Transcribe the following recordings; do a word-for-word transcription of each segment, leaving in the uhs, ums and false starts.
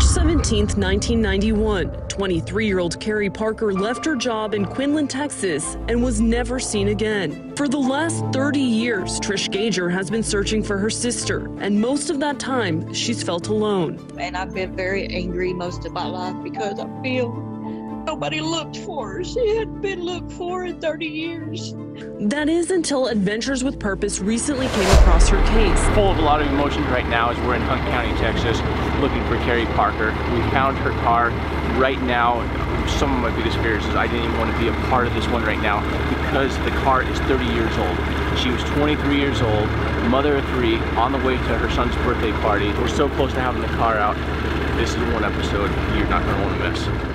March seventeenth, nineteen ninety-one, twenty-three-year-old Carey Parker left her job in Quinlan, Texas, and was never seen again. For the last thirty years, Trish Gager has been searching for her sister, and most of that time, she's felt alone. And I've been very angry most of my life because I feel nobody looked for her. She hadn't been looked for in thirty years. That is until Adventures with Purpose recently came across her case. Full of a lot of emotions right now as we're in Hunt County, Texas, looking for Carey Parker. We found her car right now. Some of my biggest fears is I didn't even want to be a part of this one right now because the car is thirty years old. She was twenty-three years old, mother of three, on the way to her son's birthday party. We're so close to having the car out. This is one episode you're not going to want to miss.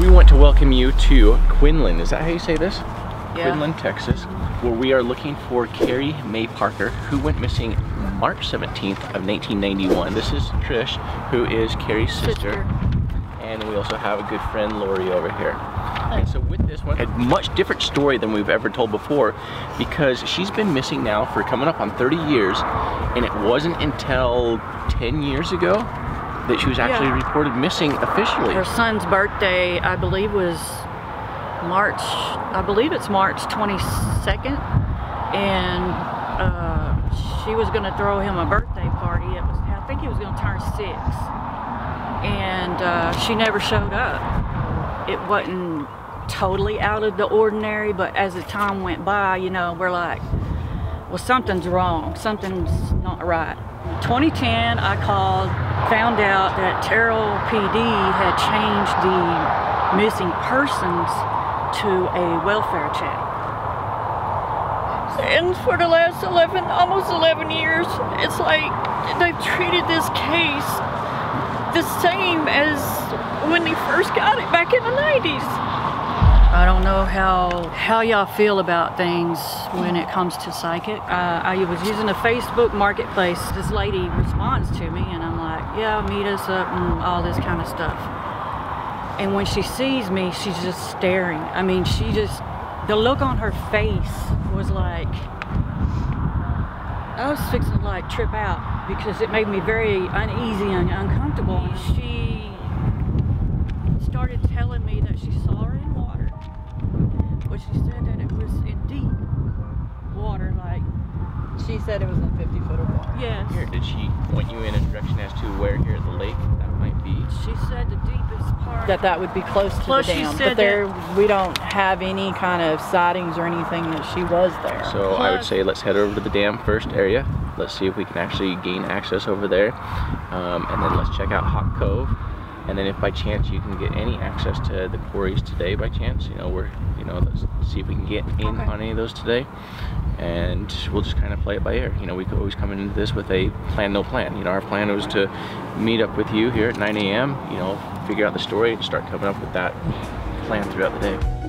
We want to welcome you to Quinlan. Is that how you say this? Yeah. Quinlan, Texas, where we are looking for Carey Mae Parker, who went missing March seventeenth of nineteen ninety-one. This is Trish, who is Carey's sister, sister. And we also have a good friend, Lori, over here. And so with this one, a much different story than we've ever told before, because she's been missing now for coming up on thirty years, and it wasn't until ten years ago that she was actually yeah. reported missing officially. Her son's birthday, I believe, was March, I believe it's March twenty-second, and uh, she was gonna throw him a birthday party. It was, I think he was gonna turn six, and uh, she never showed up. It wasn't totally out of the ordinary, but as the time went by, you know, we're like, well, something's wrong, something's not right. twenty ten, I called, found out that Terrell P D had changed the missing persons to a welfare check. And for the last eleven, almost eleven years, it's like they've treated this case the same as when they first got it back in the nineties. I don't know how how y'all feel about things when it comes to psychic. Uh, I was using a Facebook marketplace. This lady responds to me, and I'm like, yeah, meet us up and all this kind of stuff. And when she sees me, she's just staring. I mean, she just, the look on her face was like, I was fixing to like trip out because it made me very uneasy and uncomfortable. She started telling me that she saw her in water. But she said that it was in deep water, like... She said it was in fifty foot of water. Yes. Here, did she point you in a direction as to where here at the lake that might be? She said the deepest part... That that would be close to the dam, but there we don't have any kind of sightings or anything that she was there. So I would say let's head over to the dam first area. Let's see if we can actually gain access over there. Um, and then let's check out Hawk Cove. And then if by chance you can get any access to the quarries today by chance, you know, we're, you know, let's see if we can get in okay. on any of those today. And we'll just kind of play it by ear. You know, we could always come into this with a plan, no plan. You know, our plan was to meet up with you here at nine A M, you know, figure out the story and start coming up with that plan throughout the day.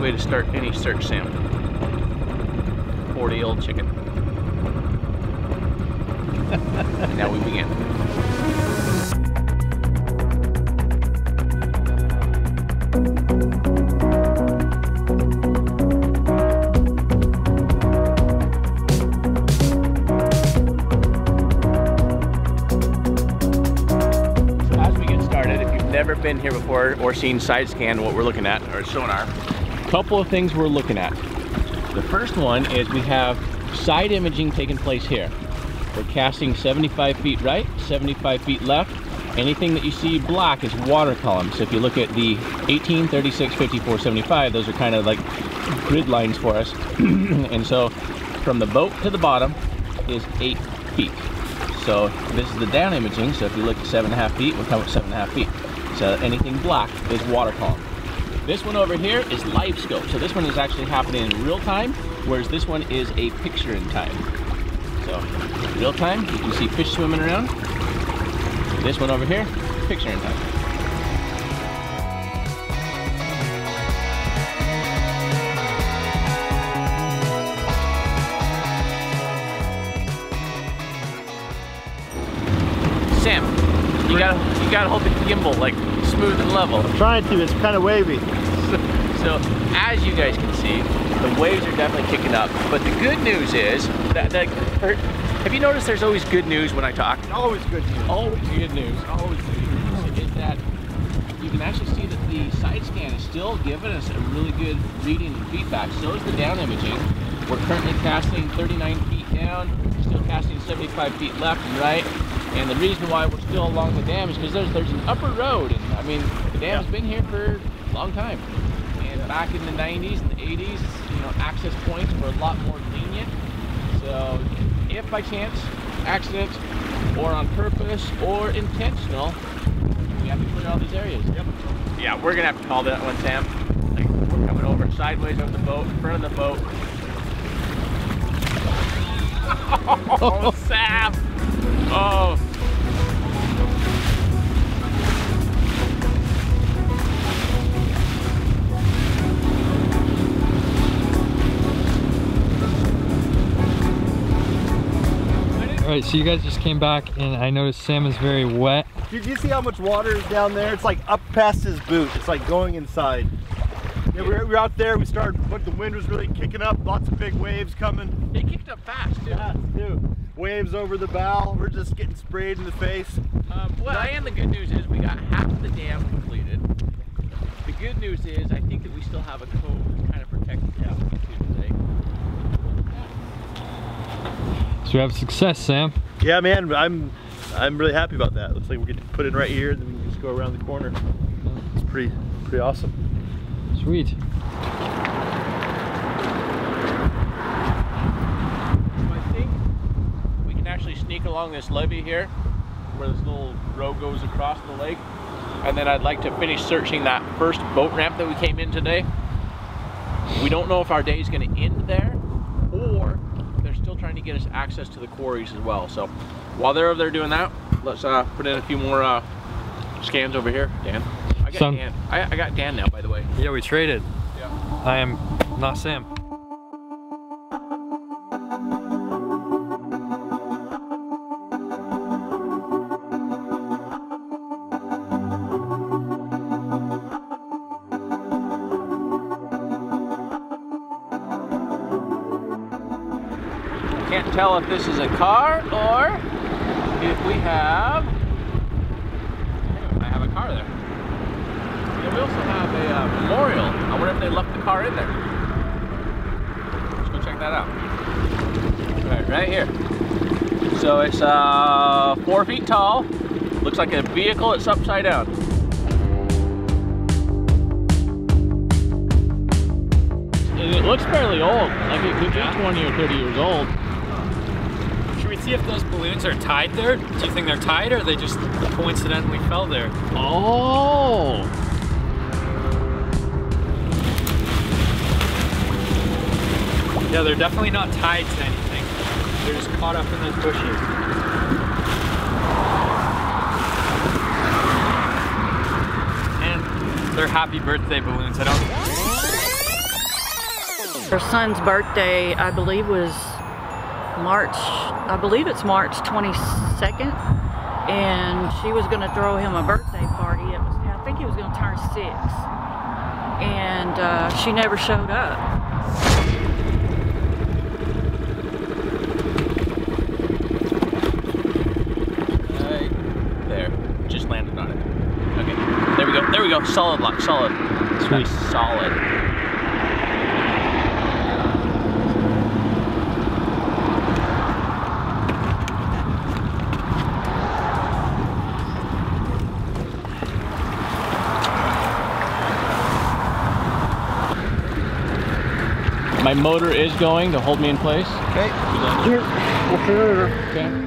Way to start any search, Sam. forty-year-old chicken. And now we begin. So as we get started, if you've never been here before or seen side scan what we're looking at, or sonar, couple of things we're looking at. The first one is we have side imaging taking place here. We're casting seventy-five feet right, seventy-five feet left. Anything that you see black is water columns. So if you look at the eighteen, thirty-six, fifty-four, seventy-five, those are kind of like grid lines for us. And so from the boat to the bottom is eight feet. So this is the down imaging. So if you look at seven and a half feet, we'll come at seven and a half feet. So anything black is water column. This one over here is live scope. So this one is actually happening in real time, whereas this one is a picture in time. So real time, you can see fish swimming around. This one over here, picture in time. Sam, you gotta, you gotta hold the gimbal like smooth and level. I'm trying to, it's kind of wavy. So, as you guys can see, the waves are definitely kicking up. But the good news is that, that er, have you noticed there's always good news when I talk? Always good news. Always good news. Always good news. So get that. You can actually see that the side scan is still giving us a really good reading and feedback. So is the down imaging. We're currently casting thirty-nine feet down, still casting seventy-five feet left and right. And the reason why we're still along the dam is because there's, there's an upper road. And I mean, the dam's yeah. been here for a long time. Back in the nineties and the eighties, you know, access points were a lot more lenient. So if by chance, accident, or on purpose, or intentional, we have to clear all these areas. Yep. Yeah, we're going to have to call that one, Sam. Like, we're coming over sideways on the boat, in front of the boat. Oh, Sam! Oh! Alright, so you guys just came back and I noticed Sam is very wet. Dude, you see how much water is down there? It's like up past his boot. It's like going inside. Yeah, we were out there, we started, but the wind was really kicking up. Lots of big waves coming. They kicked up fast, too. Fast, too. Waves over the bow. We're just getting sprayed in the face. Um, well, Not and the good news is we got half the dam completed. The good news is I think that we still have a cove that's kind of protected. Yeah. So we have success, Sam. Yeah, man, I'm I'm really happy about that. Looks like we get to put in right here, then we can just go around the corner. It's pretty pretty awesome. Sweet. I think we can actually sneak along this levee here, where this little road goes across the lake, and then I'd like to finish searching that first boat ramp that we came in today. We don't know if our day is going to end there, or still trying to get us access to the quarries as well. So while they're over there doing that, let's uh, put in a few more uh, scans over here. Dan, I got Some... Dan. I, I got Dan now, by the way. Yeah, we traded. Yeah. I am not Sam. Can't tell if this is a car or if we have. I have a car there. Yeah, we also have a uh, memorial. I wonder if they left the car in there. Let's go check that out. All right, right here. So it's uh, four feet tall. Looks like a vehicle that's upside down. It looks fairly old. Like it could be twenty or thirty years old. See if those balloons are tied there. Do you think they're tied, or they just coincidentally fell there? Oh! Yeah, they're definitely not tied to anything. They're just caught up in those bushes. And they're happy birthday balloons. I don't. Her son's birthday, I believe, was March, I believe it's March twenty-second, and she was going to throw him a birthday party. It was, I think he was going to turn six, and uh, she never showed up. Right there, just landed on it. Okay, there we go, there we go, solid lock, solid. It's really solid. My motor is going to hold me in place. Okay. Here. We'll see you later. Okay.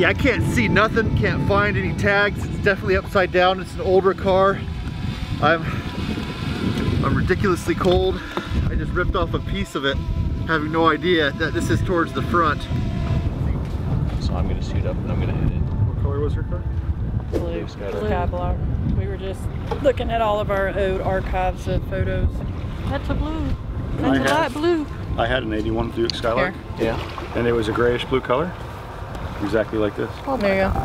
Yeah, I can't see nothing, can't find any tags. It's definitely upside down. It's an older car. I'm, I'm ridiculously cold. I just ripped off a piece of it, having no idea that this is towards the front. So I'm gonna suit up and I'm gonna hit it. What color was your car? Blue, blue Cadillac. We were just looking at all of our old archives and photos. That's a blue. That's I a had, light blue. I had an eighty-one Buick Skylark. Here. Yeah. And it was a grayish blue color. Exactly like this. Oh, there you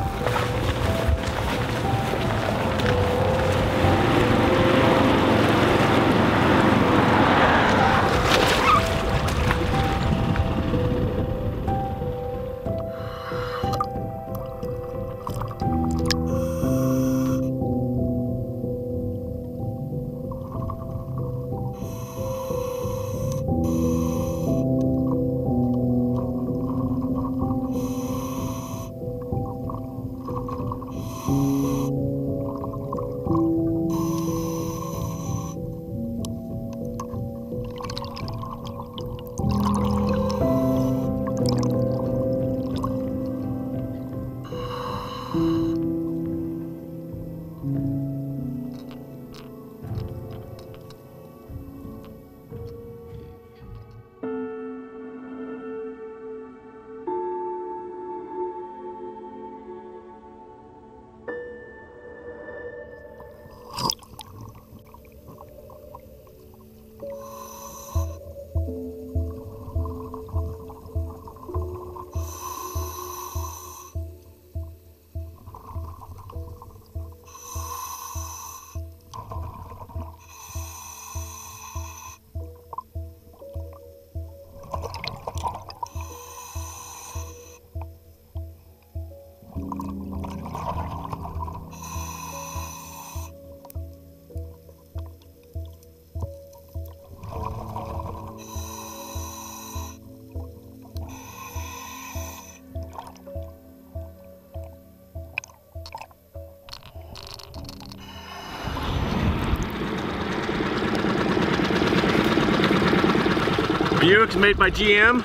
Buick's made by G M.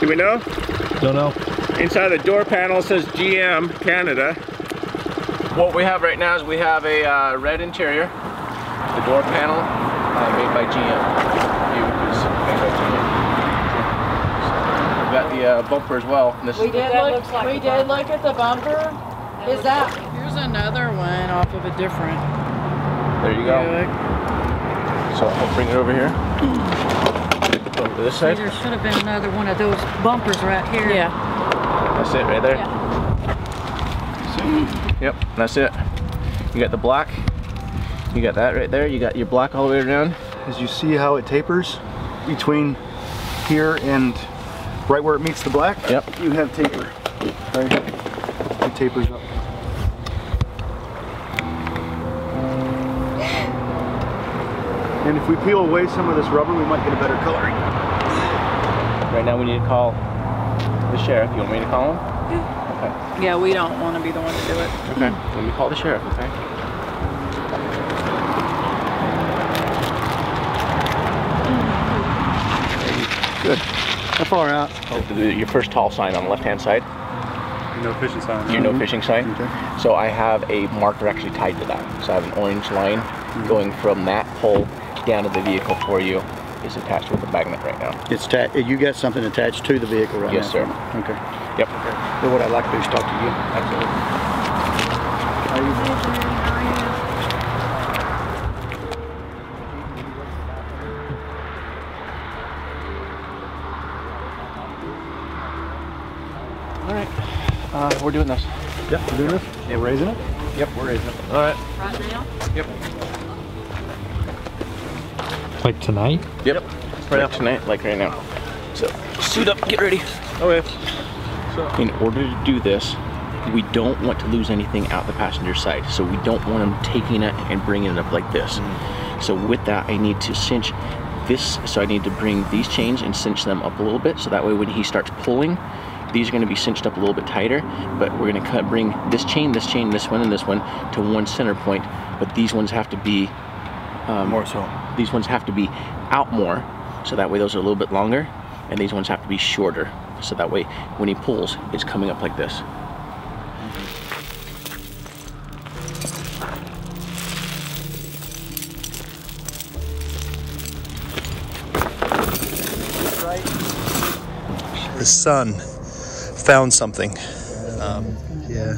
Do we know? Don't know. Inside the door panel says G M Canada. What we have right now is we have a uh, red interior. The door panel uh, made by G M. Buick is made by G M. We've got the uh, bumper as well. This we did look. Like we did look at the bumper. Is that? Here's another one off of a different. There you go. Buick. So I'll bring it over here. To this side. There should have been another one of those bumpers right here. Yeah. That's it right there. Yeah. See? Yep, that's it. You got the black. You got that right there. You got your black all the way around. As you see how it tapers between here and right where it meets the black, yep. You have taper. Right here. It tapers up. And if we peel away some of this rubber, we might get a better coloring. Right now we need to call the sheriff. You want me to call him? Yeah. Okay. Yeah, we don't want to be the one to do it. Okay. Mm-hmm. Let me call the sheriff, okay? Good. How far out? Oh, your first tall sign on the left-hand side. Your no fishing sign. Your mm-hmm. no fishing sign. Okay. So I have a marker actually tied to that. So I have an orange line mm-hmm. going from that pole down to the vehicle for you. Is attached with a magnet right now. It's you got something attached to the vehicle right yes, now? Yes, sir. Okay. Yep. Okay. So what I'd like to do is talk to you. Absolutely. How are you doing? How are you? All right. Uh, we're doing this. Yep, we're doing this. Yeah, we're raising it? Yep, we're raising it. All right. Right now? Yep. Like tonight? Yep. Right like now. Tonight, like right now. So, suit up, get ready. Okay. So. In order to do this, we don't want to lose anything out the passenger side. So we don't want them taking it and bringing it up like this. Mm-hmm. So with that, I need to cinch this. So I need to bring these chains and cinch them up a little bit. So that way when he starts pulling, these are gonna be cinched up a little bit tighter, but we're gonna cut, bring this chain, this chain, this one, and this one to one center point. But these ones have to be um, more so. These ones have to be out more, so that way those are a little bit longer, and these ones have to be shorter. so that way when he pulls, it's coming up like this. The sun found something. Um, yeah.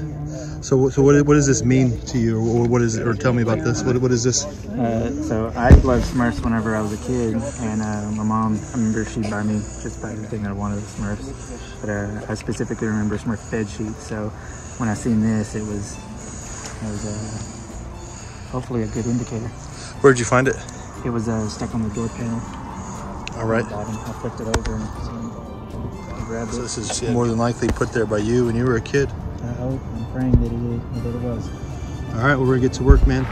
So, so what, what does this mean to you, or what is it, or tell me about this? What, what is this? Uh, so I loved Smurfs whenever I was a kid, and uh, my mom, I remember she buy me just about everything I wanted with Smurfs. But uh, I specifically remember Smurf bed sheets. So when I seen this, it was, it was uh, hopefully a good indicator. Where'd you find it? It was uh, stuck on the door panel. All right. I flipped it over and I grabbed it. So this is more than likely put there by you when you were a kid. I hope and praying that it, that it was. All right, well, we're gonna get to work, man.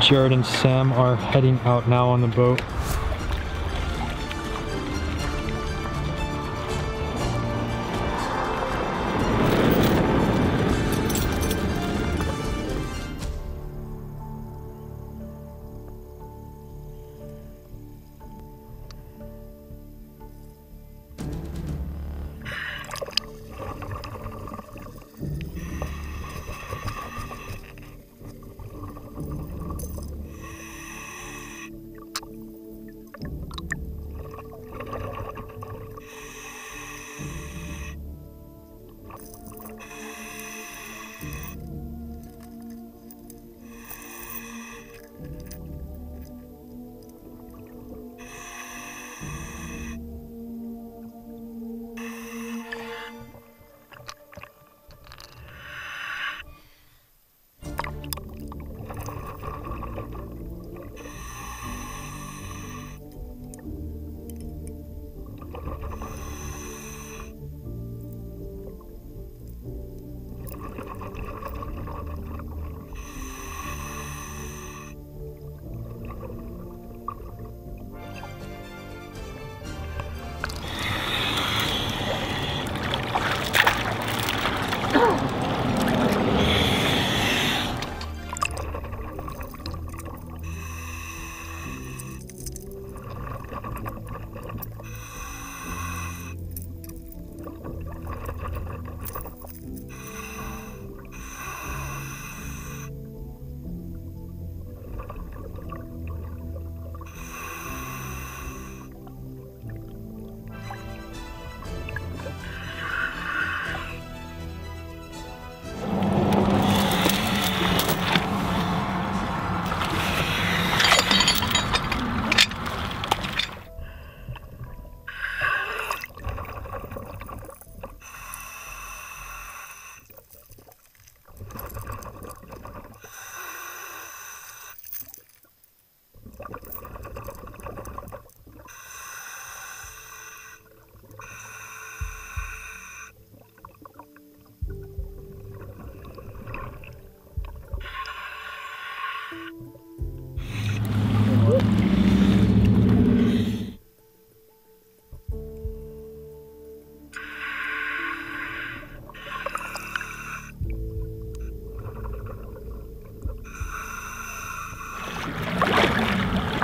Jared and Sam are heading out now on the boat.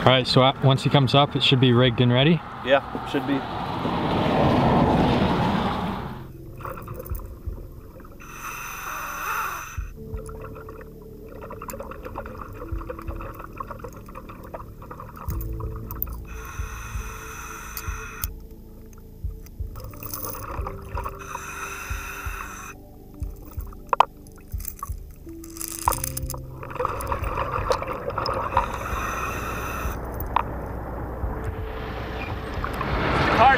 All right, so once he comes up, it should be rigged and ready? Yeah, it should be.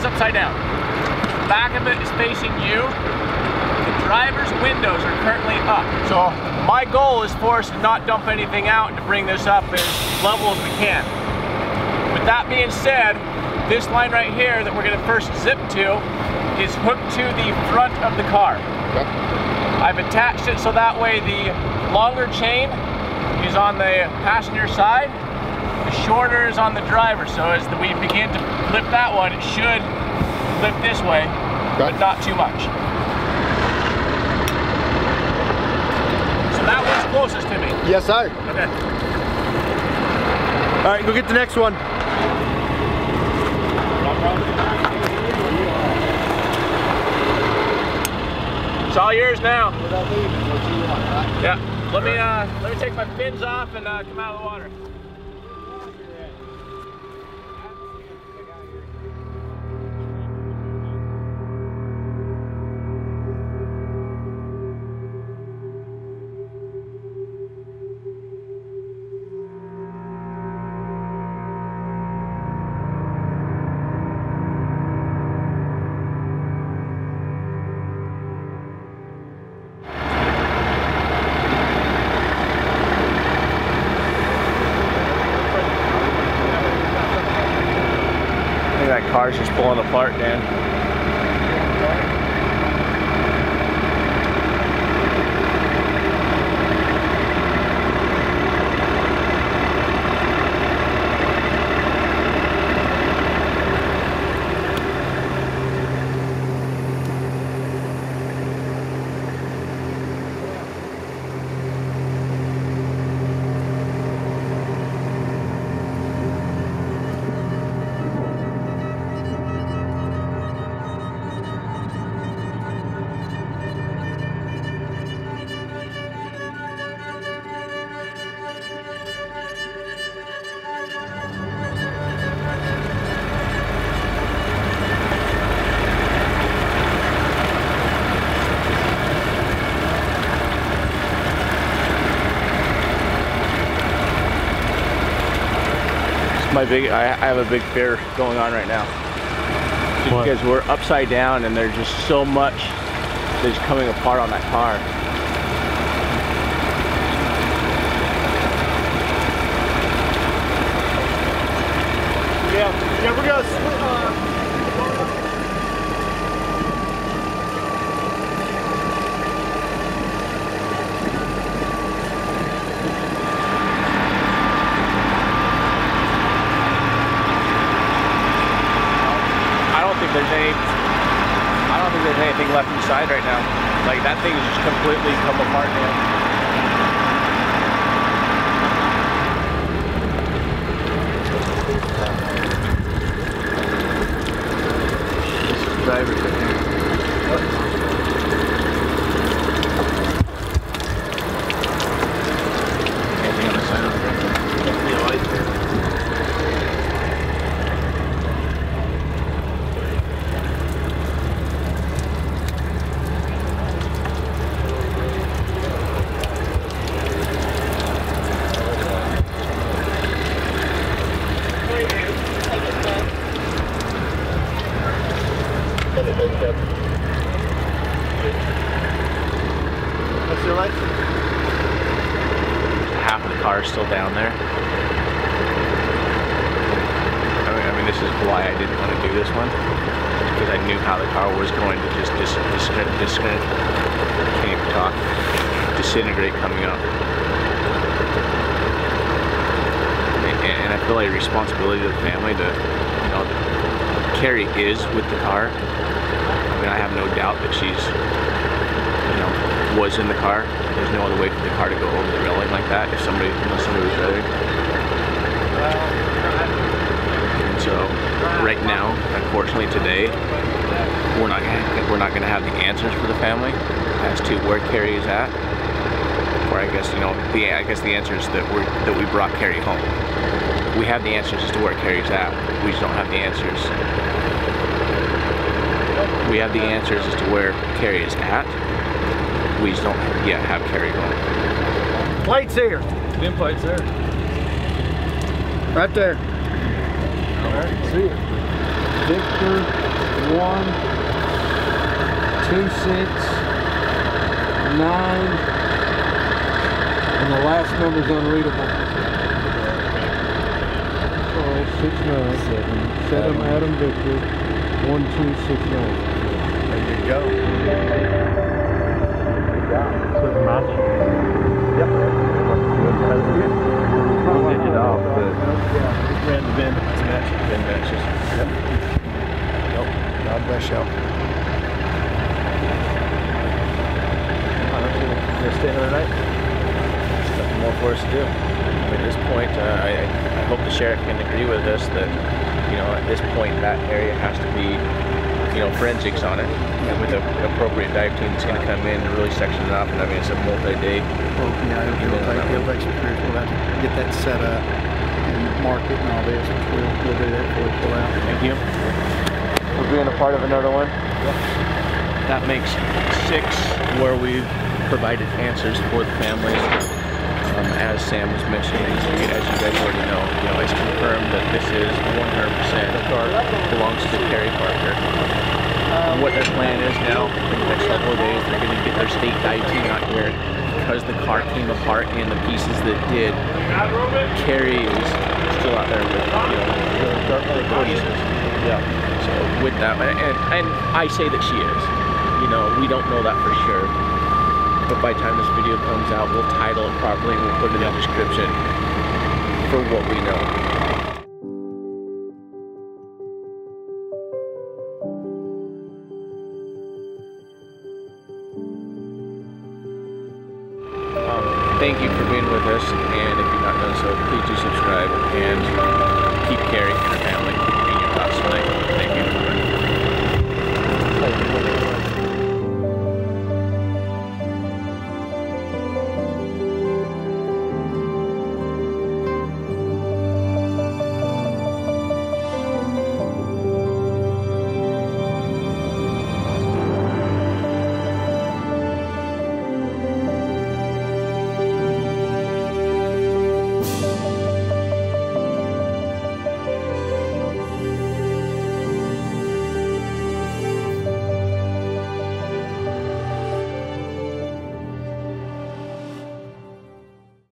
Upside down. The back of it is facing you. The driver's windows are currently up. So my goal is for us to not dump anything out and to bring this up as level as we can. With that being said, this line right here that we're going to first zip to is hooked to the front of the car. Okay. I've attached it so that way the longer chain is on the passenger side, the shorter is on the driver. So as we begin to lift that one, it should lift this way, okay, but not too much. So that one's closest to me. Yes, sir. Okay. All right, go get the next one. It's all yours now. Without leaving, what you want, right? Yeah. Let me uh, let me take my fins off and uh, come out of the water. That car's just pulling apart, Dan. My big, I, I have a big fear going on right now because we're upside down and there's just so much that's coming apart on that car. Yeah, yeah, we're gonna. Uh... There's any, I don't think there's anything left inside right now. Like that thing is just completely come apart now. Half of the car is still down there. I mean, I mean this is why I didn't want to do this one, because I knew how the car was going to just dis dis dis can't even talk, disintegrate coming up. And, and I feel like a responsibility to the family to, you know, Carey is with the car. I mean, I have no doubt that she's, you know, was in the car. There's no other way for the car to go over the railing like that if somebody, unless somebody was there. And so, right now, unfortunately, today, we're not gonna, we're not gonna have the answers for the family as to where Carey is at. Or I guess, you know, the I guess the answer is that we that we brought Carey home. We have the answers as to where Carey's at. We just don't have the answers. We have the answers as to where Carey is at. We just don't yet have Carey home. Plate's here. Then plate's there. Right there. All right, see it. Victor one two six nine, and the last number's unreadable. So six nine seven seven Adam, Adam Victor one two six nine. There you go. Match. Yep. We did it off, but we ran the bin. It's matches. Bin matches. Yep. Yep. God bless y'all. They're staying overnight. There's nothing more for us to do. I mean, at this point, uh, I, I hope the sheriff can agree with us that, you know, at this point, that area has to be you know, forensics on it, and with an appropriate dive team that's going to come in and really section it off. And I mean, it's a multi-day. Well, yeah, it'll be like the election period. We'll have to get that set up and market and all this. We'll, we'll do that before we pull out. Thank you. We're being a part of another one. Yeah. That makes six where we've provided answers for the families. Um, as Sam was mentioning, as you guys already know, you know, it's confirmed that this is one hundred percent of our belongs to Carey Parker. Um, what their plan is now, in the next couple of days, they're going to get their state dive team out here because the car came apart and the pieces that did. Carey is still out there with, you know, the pieces. Yeah. So with that, and, and I say that she is. You know, we don't know that for sure. But by the time this video comes out, we'll title it properly and we'll put it in the description for what we know. Um, thank you for being with us, and if you've not done so, please do subscribe and keep caring for your family and your thoughts tonight. Thank you.